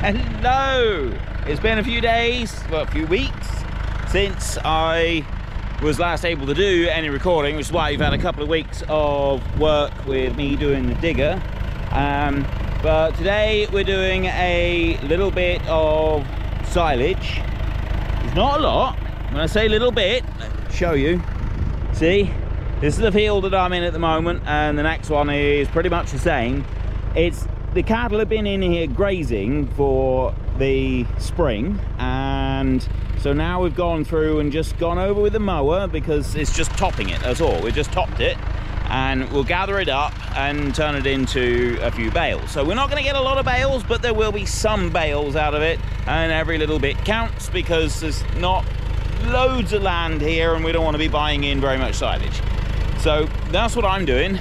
Hello! It's been a few days, well, a few weeks, since I was last able to do any recording, which is why you've had a couple of weeks of work with me doing the digger. But today we're doing a little bit of silage. It's not a lot. When I say little bit, I'll show you. See? This is the field that I'm in at the moment, and the next one is pretty much the same. It's the cattle have been in here grazing for the spring, and so now we've gone through and just gone over with the mower because it's just topping it, that's all. We've just topped it, and we'll gather it up and turn it into a few bales. So we're not going to get a lot of bales, but there will be some bales out of it, and every little bit counts because there's not loads of land here, and we don't want to be buying in very much silage. So that's what I'm doing,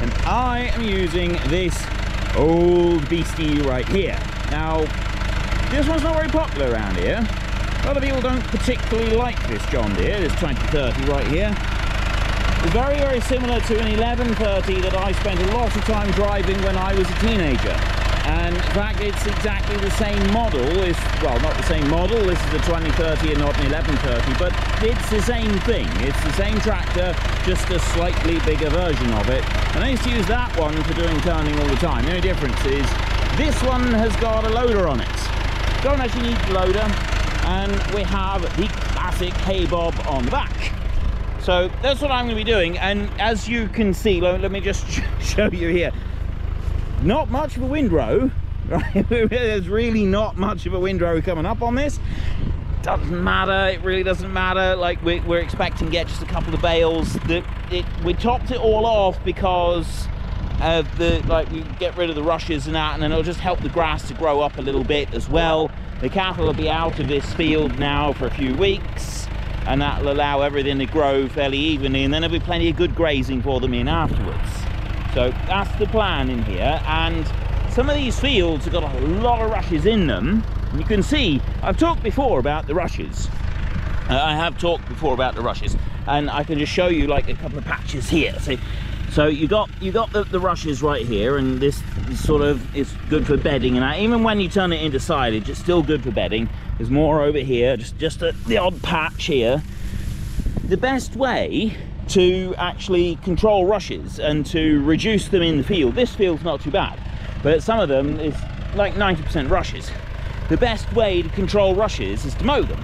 and I am using this old beastie right here. Now, this one's not very popular around here. A lot of people don't particularly like this John Deere, this 2030 right here. It's very, very similar to an 1130 that I spent a lot of time driving when I was a teenager. And in fact, it's exactly the same model. It's, well, not the same model. This is a 2030 and not an 1130, but it's the same thing. It's the same tractor, just a slightly bigger version of it. And I used to use that one for doing turning all the time. The only difference is this one has got a loader on it. Don't actually need the loader. And we have the classic Haybob on the back. So that's what I'm going to be doing. And as you can see, let me just show you here. Not much of a windrow, right? There's really not much of a windrow coming up on this. Doesn't matter, it really doesn't matter. Like, we're expecting to get just a couple of bales. We topped it all off because you get rid of the rushes and that, and then it'll just help the grass to grow up a little bit as well. The cattle will be out of this field now for a few weeks, and that'll allow everything to grow fairly evenly, and then there'll be plenty of good grazing for them in afterwards. So that's the plan in here, and some of these fields have got a lot of rushes in them. And you can see, I've talked before about the rushes. And I can just show you like a couple of patches here. See, so you got the rushes right here, and this is sort of, it's good for bedding, and even when you turn it into silage, it's still good for bedding. There's more over here, just the odd patch here. The best way to actually control rushes and to reduce them in the field. This field's not too bad, but some of them is like 90% rushes. The best way to control rushes is to mow them.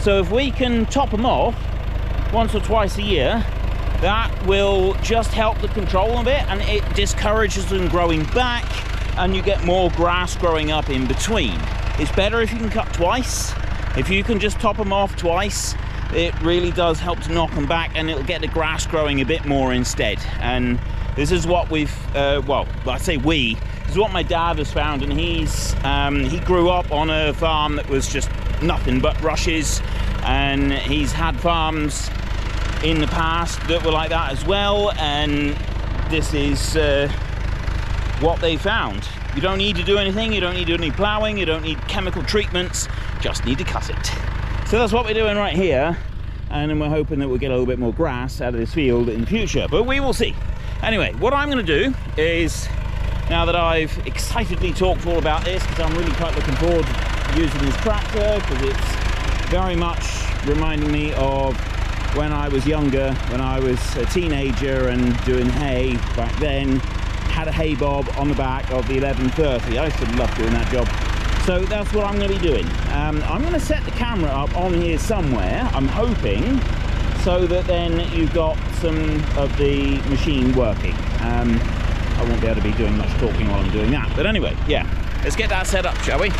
So if we can top them off once or twice a year, that will just help the control a bit, and it discourages them growing back, and you get more grass growing up in between. It's better if you can cut twice. If you can just top them off twice, it really does help to knock them back, and it'll get the grass growing a bit more instead. And this is what we've, this is what my dad has found, and he's, he grew up on a farm that was just nothing but rushes, and he's had farms in the past that were like that as well, and this is what they found. You don't need to do anything, you don't need to do any ploughing, you don't need chemical treatments, just need to cut it. So that's what we're doing right here, and then we're hoping that we'll get a little bit more grass out of this field in the future, but we will see. Anyway, what I'm going to do is, now that I've excitedly talked all about this, because I'm really quite looking forward to using this tractor, because it's very much reminding me of when I was younger, when I was a teenager and doing hay back then. Had a hay bob on the back of the 1130. I used to love doing that job. So that's what I'm going to be doing. I'm going to set the camera up on here somewhere, I'm hoping, so that then you've got some of the machine working. I won't be able to be doing much talking while I'm doing that. But anyway, yeah, let's get that set up, shall we?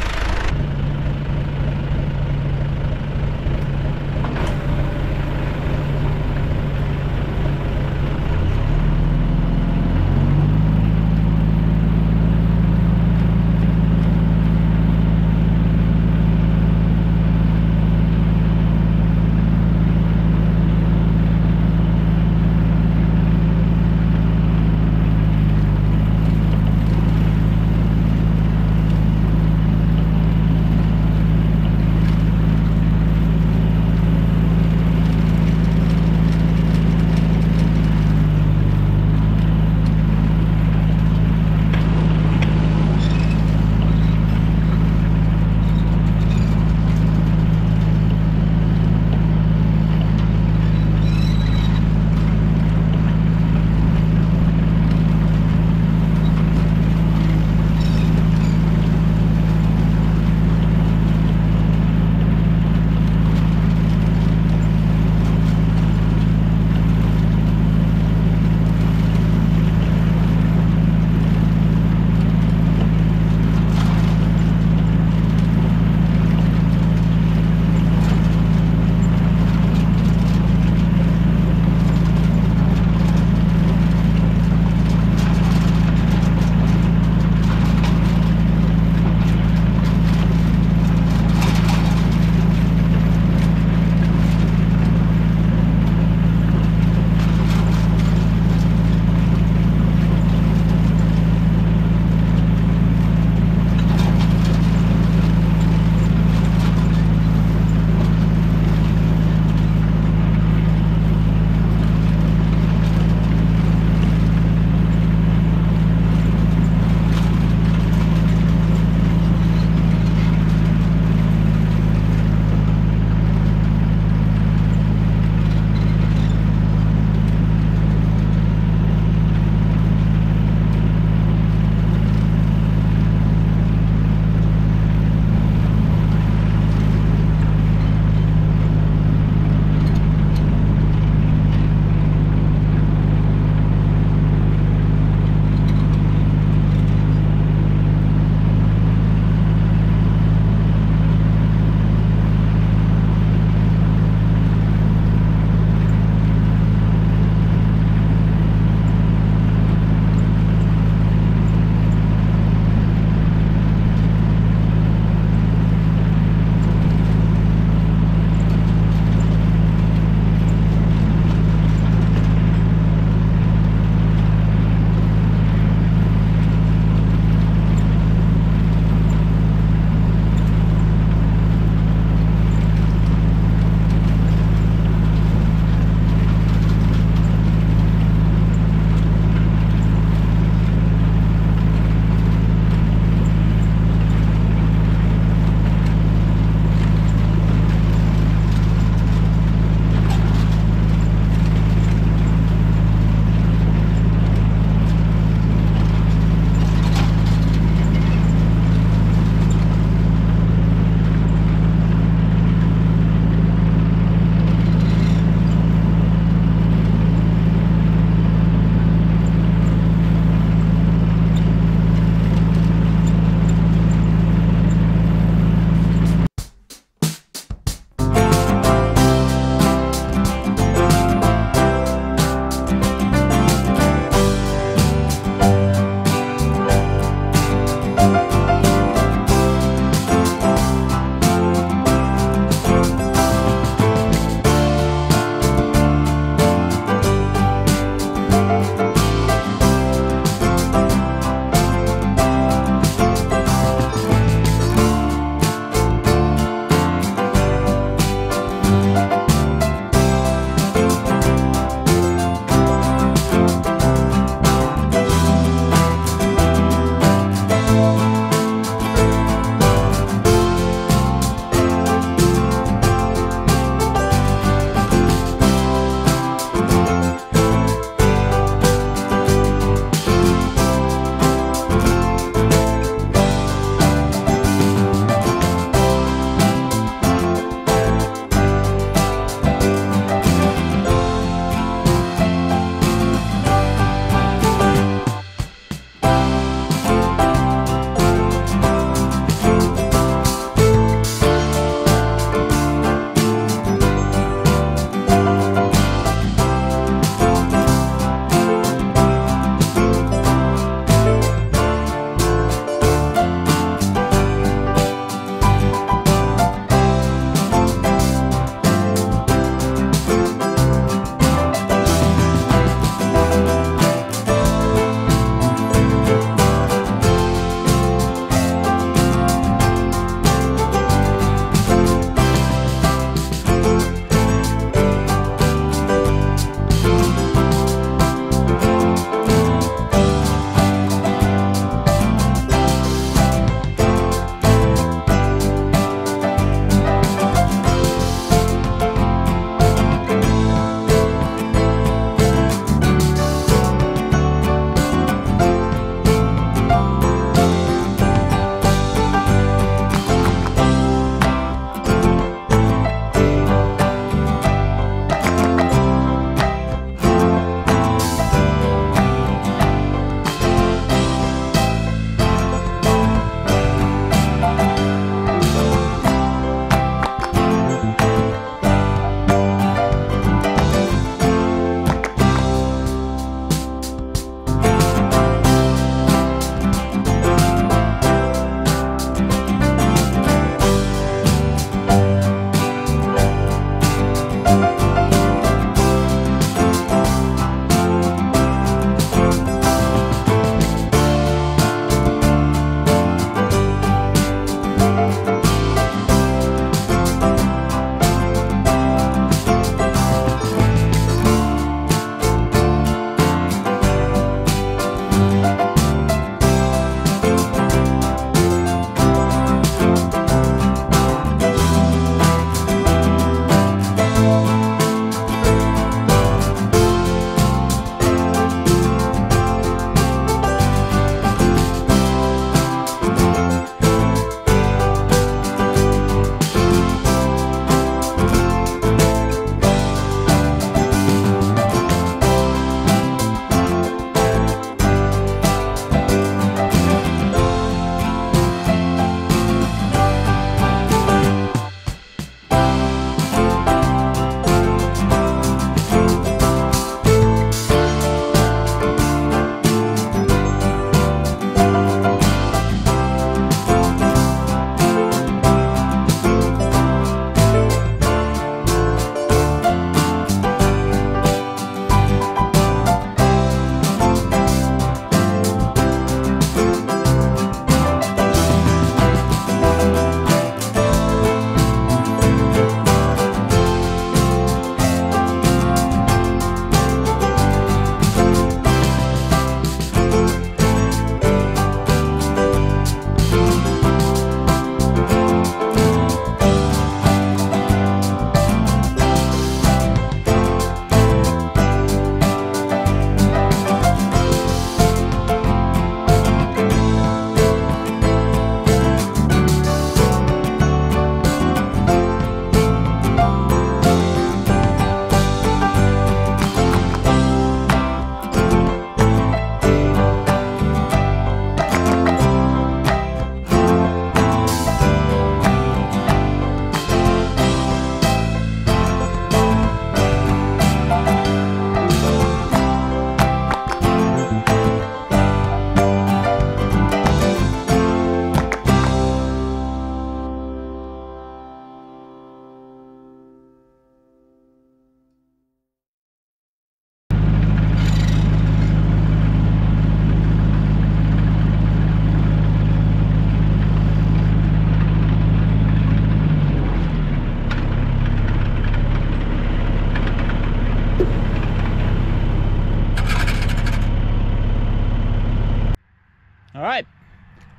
All right,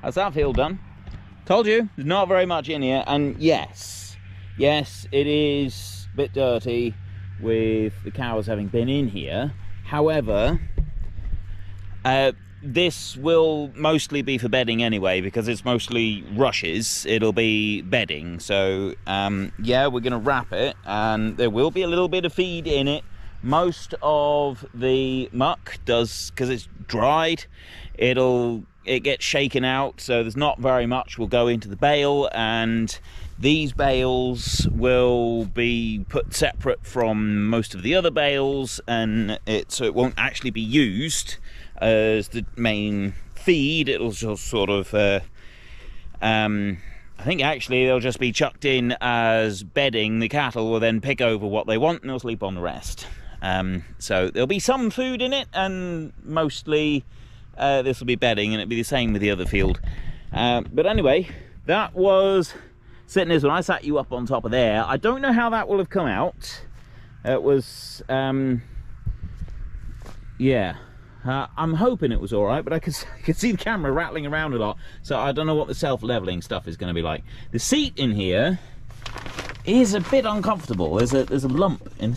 that's that field done. Told you, there's not very much in here, and yes, it is a bit dirty with the cows having been in here. However, this will mostly be for bedding anyway, because it's mostly rushes, it'll be bedding. So yeah, we're gonna wrap it, and there will be a little bit of feed in it. Most of the muck does, because it's dried, it gets shaken out, so there's not very much will go into the bale, and these bales will be put separate from most of the other bales, and so it won't actually be used as the main feed. It'll just sort of I think actually they'll just be chucked in as bedding. The cattle will then pick over what they want and they'll sleep on the rest. So there'll be some food in it, and mostly this will be bedding, and it'll be the same with the other field. But anyway, that was sitting this when I sat you up on top of there. I don't know how that will have come out. It was yeah, I'm hoping it was all right, but I could see the camera rattling around a lot, so I don't know what the self-leveling stuff is going to be like. The seat in here is a bit uncomfortable. There's a lump in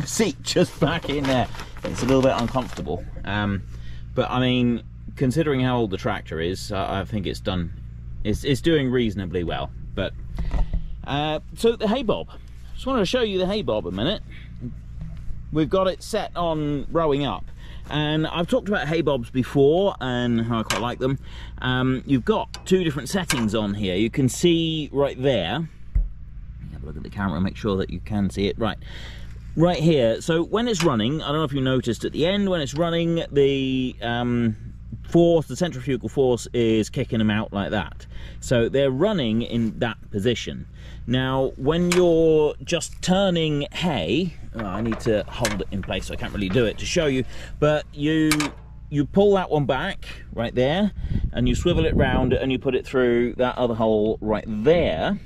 the seat just back in there. It's a little bit uncomfortable. But I mean, considering how old the tractor is, I think it's doing reasonably well. But so the Haybob, just wanted to show you the Haybob a minute. We've got it set on rowing up, and I've talked about Haybobs before and how I quite like them. You've got two different settings on here. You can see right there, have a look at the camera, make sure that you can see it right here. So when it's running, I don't know if you noticed at the end, when it's running, the force, the centrifugal force, is kicking them out like that, so they're running in that position. Now when you're just turning hay, oh, I need to hold it in place, so I can't really do it to show you, but you pull that one back right there, and you swivel it round, and you put it through that other hole right there.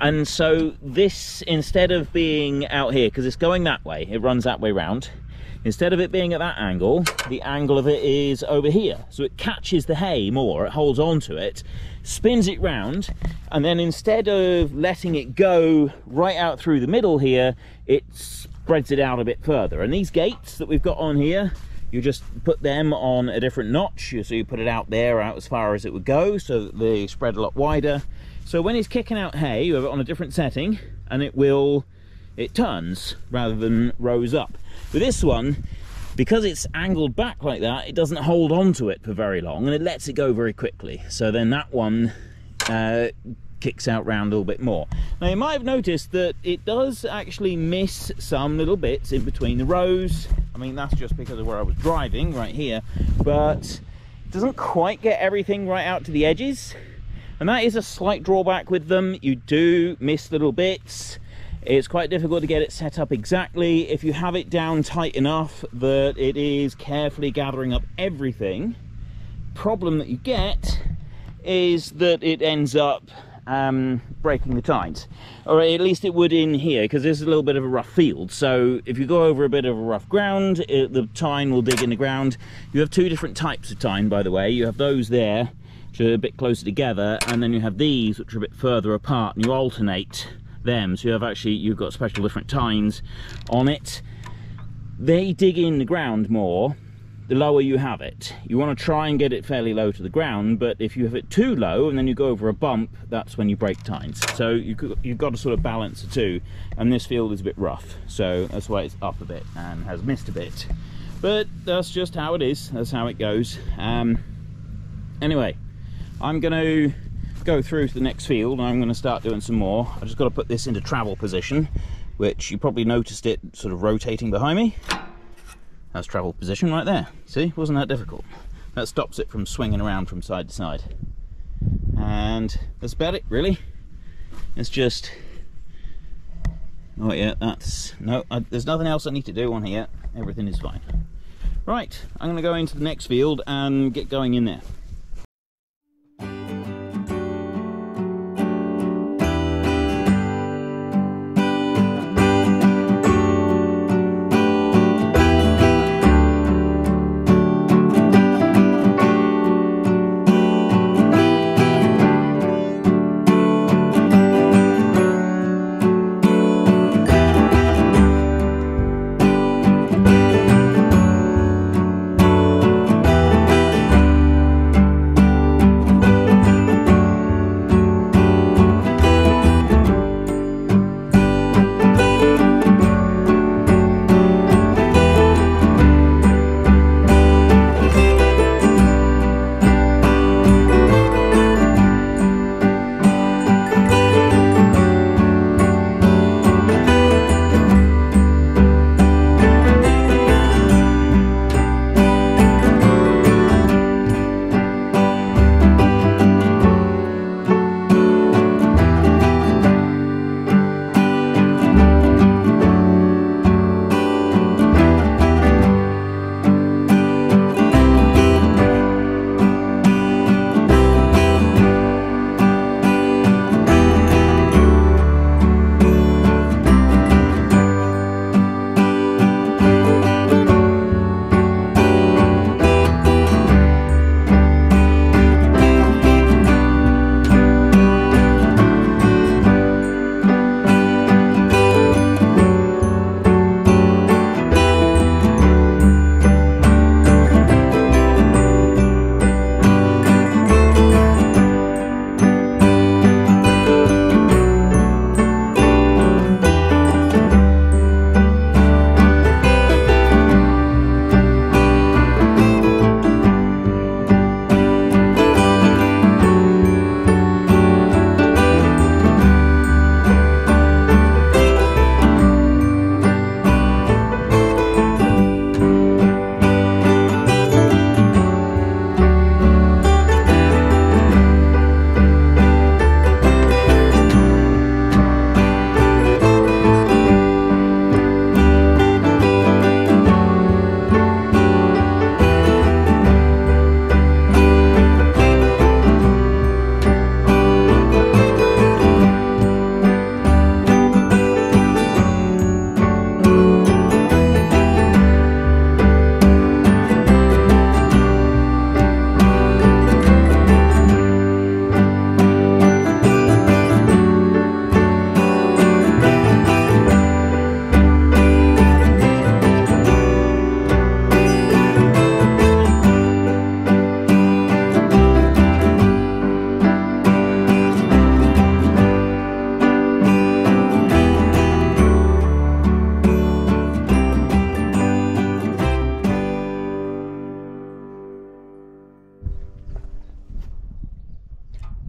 And so this, instead of being out here, because it's going that way, it runs that way round, instead of it being at that angle, the angle of it is over here, so it catches the hay more, it holds on to it, spins it round, and then instead of letting it go right out through the middle here, it spreads it out a bit further. And these gates that we've got on here, you just put them on a different notch, so you put it out there, out as far as it would go, so that they spread a lot wider. So when it's kicking out hay, you have it on a different setting, and it turns rather than rows up. With this one, because it's angled back like that, it doesn't hold on to it for very long, and it lets it go very quickly. So then that one kicks out round a little bit more. Now you might have noticed that it does actually miss some little bits in between the rows. I mean, that's just because of where I was driving right here, but it doesn't quite get everything right out to the edges. And that is a slight drawback with them. You do miss little bits. It's quite difficult to get it set up exactly. If you have it down tight enough that it is carefully gathering up everything, problem that you get is that it ends up breaking the tines, or at least it would in here, because this is a little bit of a rough field. So if you go over a bit of a rough ground, the tine will dig in the ground. You have two different types of tine, by the way. You have those there, which are a bit closer together, and then you have these, which are a bit further apart, and you alternate them. So you've got special different tines on it. They dig in the ground more the lower you have it. You want to try and get it fairly low to the ground, but if you have it too low and then you go over a bump, that's when you break tines. So you've got to sort of balance the two, and this field is a bit rough, so that's why it's up a bit and has missed a bit, but that's just how it is, that's how it goes. Anyway, I'm gonna go through to the next field, and I'm going to start doing some more. I just got to put this into travel position, which you probably noticed it sort of rotating behind me. That's travel position right there. See, wasn't that difficult? That stops it from swinging around from side to side, and that's about it really. It's just, oh yeah, that's no, there's nothing else I need to do on here. Everything is fine. Right, I'm going to go into the next field and get going in there.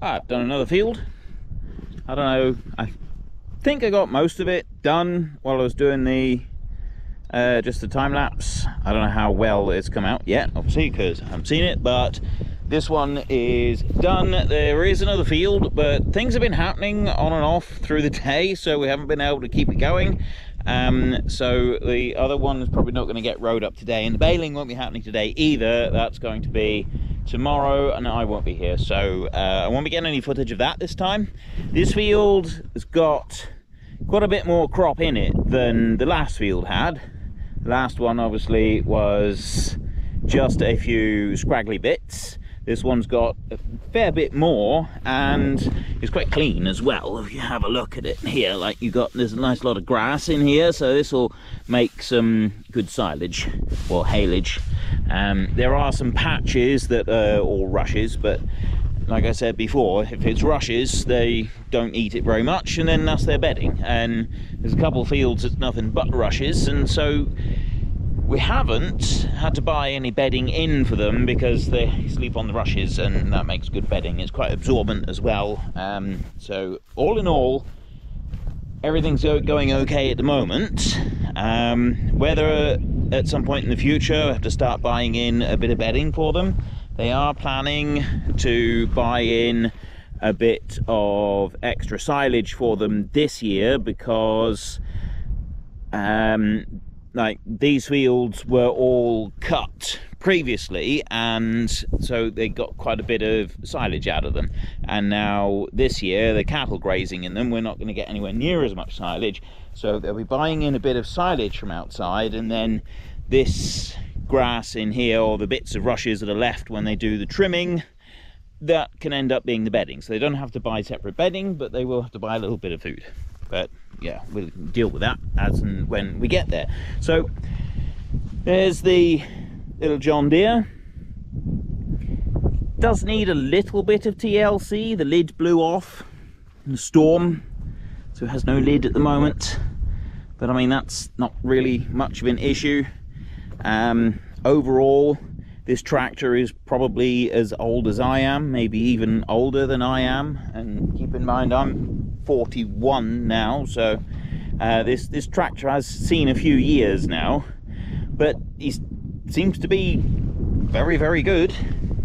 I've done another field. I don't know, I think I got most of it done while I was doing the just the time lapse. I don't know how well it's come out yet, obviously, because I haven't seen it, but this one is done. There is another field, but things have been happening on and off through the day, so we haven't been able to keep it going. So the other one is probably not going to get rowed up today, and the baling won't be happening today either. That's going to be tomorrow, and I won't be here, so I won't be getting any footage of that this time. This field has got quite a bit more crop in it than the last field had. The last one obviously was just a few scraggly bits. This one's got a fair bit more, and it's quite clean as well. If you have a look at it here, like you got, there's a nice lot of grass in here, so this will make some good silage or haylage. There are some patches that are all rushes, but like I said before, if it's rushes, they don't eat it very much, and then that's their bedding. And there's a couple of fields that's nothing but rushes, and so we haven't had to buy any bedding in for them because they sleep on the rushes, and that makes good bedding. It's quite absorbent as well. So all in all, everything's going okay at the moment. Whether at some point in the future I have to start buying in a bit of bedding for them, they are planning to buy in a bit of extra silage for them this year, because like these fields were all cut previously, and so they got quite a bit of silage out of them. And now this year, the cattle grazing in them, we're not going to get anywhere near as much silage, so they'll be buying in a bit of silage from outside, and then this grass in here, or the bits of rushes that are left when they do the trimming, that can end up being the bedding. So they don't have to buy separate bedding, but they will have to buy a little bit of food. But yeah, we'll deal with that as and when we get there. So there's the little John Deere. Does need a little bit of TLC. The lid blew off in the storm, so it has no lid at the moment, but I mean, that's not really much of an issue. Overall, this tractor is probably as old as I am, maybe even older than I am, and keep in mind I'm 41 now, so this tractor has seen a few years now, but he seems to be very, very good.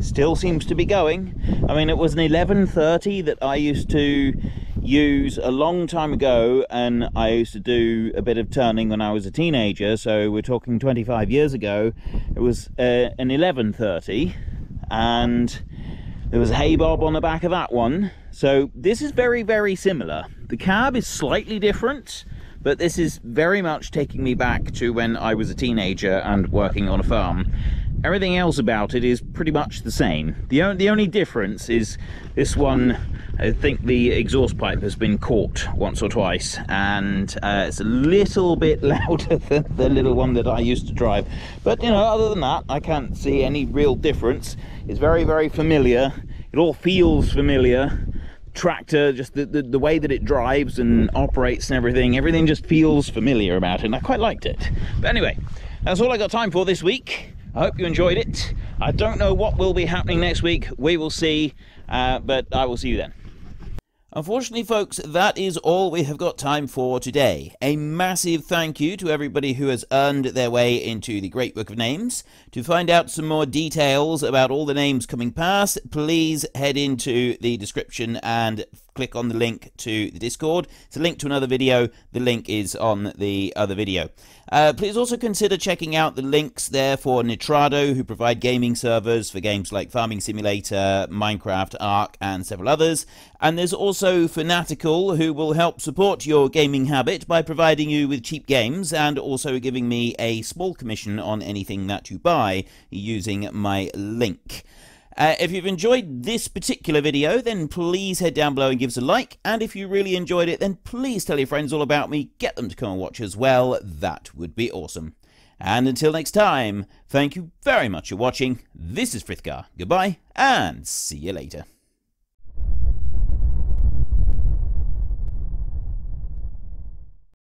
Still seems to be going. I mean, it was an 1130 that I used to use a long time ago, and I used to do a bit of turning when I was a teenager, so we're talking 25 years ago. It was an 1130, and there was a Haybob on the back of that one, so this is very, very similar. The cab is slightly different, but this is very much taking me back to when I was a teenager and working on a farm. Everything else about it is pretty much the same. The only difference is this one, I think the exhaust pipe has been caught once or twice, and it's a little bit louder than the little one that I used to drive. But you know, other than that, I can't see any real difference. It's very, very familiar. It all feels familiar. Tractor, just the way that it drives and operates and everything just feels familiar about it, and I quite liked it. But anyway, that's all I got time for this week. I hope you enjoyed it. I don't know what will be happening next week. We will see, but I will see you then. Unfortunately, folks, that is all we have got time for today. A massive thank you to everybody who has earned their way into the Great Book of Names. To find out some more details about all the names coming past, please head into the description and click on the link to the Discord. It's a link to another video. The link is on the other video. Please also consider checking out the links there for Nitrado, who provide gaming servers for games like Farming Simulator, Minecraft, Ark, and several others. And there's also Fanatical, who will help support your gaming habit by providing you with cheap games and also giving me a small commission on anything that you buy using my link. If you've enjoyed this particular video, then please head down below and give us a like, and if you really enjoyed it, then please tell your friends all about me, get them to come and watch as well, that would be awesome. And until next time, thank you very much for watching, this is Frithgar, goodbye, and see you later.